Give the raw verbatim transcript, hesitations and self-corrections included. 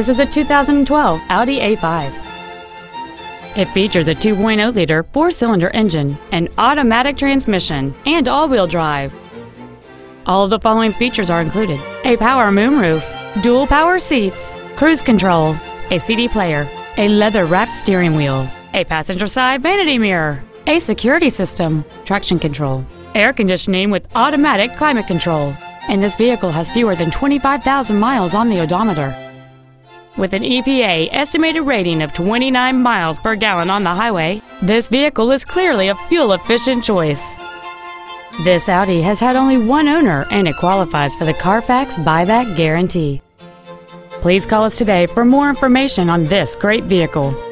This is a two thousand twelve Audi A five. It features a two point oh liter four-cylinder engine, an automatic transmission, and all-wheel drive. All of the following features are included: a power moonroof, dual power seats, cruise control, a C D player, a leather-wrapped steering wheel, a passenger side vanity mirror, a security system, traction control, air conditioning with automatic climate control, and this vehicle has fewer than twenty-five thousand miles on the odometer. With an E P A estimated rating of twenty-nine miles per gallon on the highway, this vehicle is clearly a fuel-efficient choice. This Audi has had only one owner and it qualifies for the Carfax buyback guarantee. Please call us today for more information on this great vehicle.